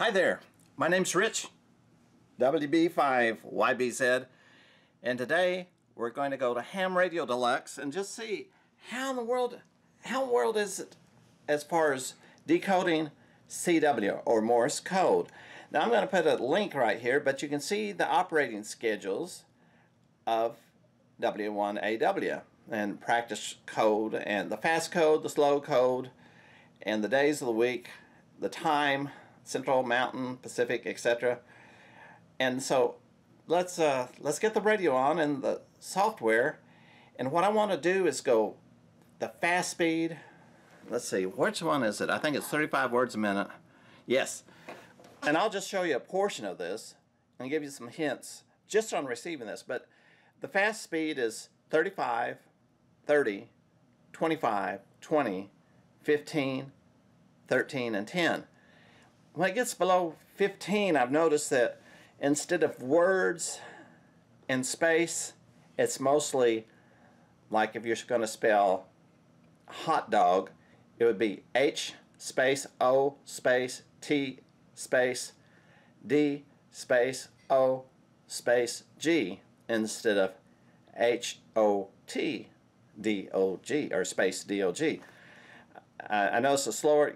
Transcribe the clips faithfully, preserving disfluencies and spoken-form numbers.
Hi there, my name's Rich W B five Y B Z, and today we're going to go to Ham Radio Deluxe and just see how in the world how in the world is it as far as decoding C W or Morse code. Now I'm going to put a link right here, but you can see the operating schedules of W one A W and practice code and the fast code, the slow code, and the days of the week, the time, Central, Mountain, Pacific, et cetera. And so let's uh, let's get the radio on and the software. And what I want to do is go the fast speed. Let's see, which one is it? I think it's thirty-five words a minute. Yes. And I'll just show you a portion of this and give you some hints just on receiving this. But the fast speed is thirty-five, thirty, twenty-five, twenty, fifteen, thirteen, and ten. When it gets below fifteen, I've noticed that instead of words and space, it's mostly like if you're going to spell hot dog, it would be H space O space T space D space O space G instead of H O T D O G or space D O G. I, I noticed the slower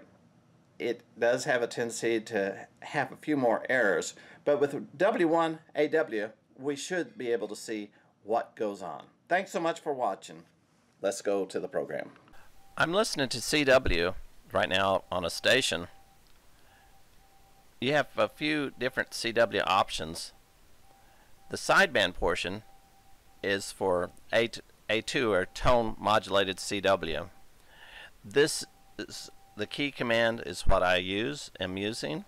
it does have a tendency to have a few more errors, but with W one A W we should be able to see what goes on. Thanks so much for watching. Let's go to the program. I'm listening to C W right now on a station. You have a few different C W options. The sideband portion is for A two or tone modulated C W. This is the key command is what I use am using.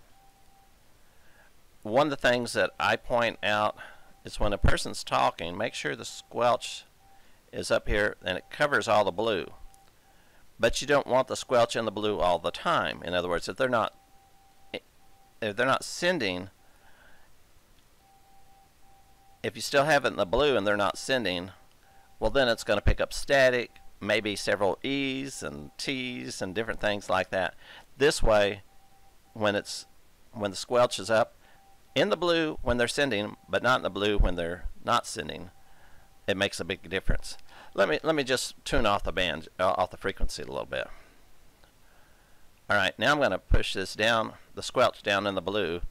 One of the things that I point out is when a person's talking, make sure the squelch is up here and it covers all the blue. But you don't want the squelch and the blue all the time. In other words, if they're not if they're not sending, if you still have it in the blue and they're not sending, well then it's going to pick up static, maybe several E's and T's and different things like that. This way, when it's when the squelch is up in the blue when they're sending, but not in the blue when they're not sending, it makes a big difference. Let me let me just tune off the band, uh, off the frequency a little bit. All right, now I'm going to push this down, the squelch down in the blue,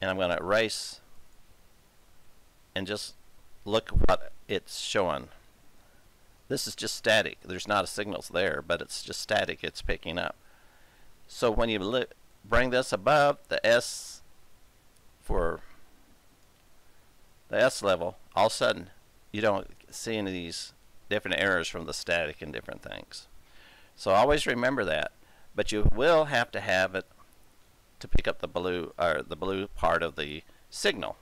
and I'm going to erase and just look what it's showing. This is just static. There's not a signals there, but it's just static it's picking up. So when you bring this above the S for the S level, all of a sudden you don't see any of these different errors from the static and different things. So always remember that, but you will have to have it to pick up the blue or the blue part of the signal.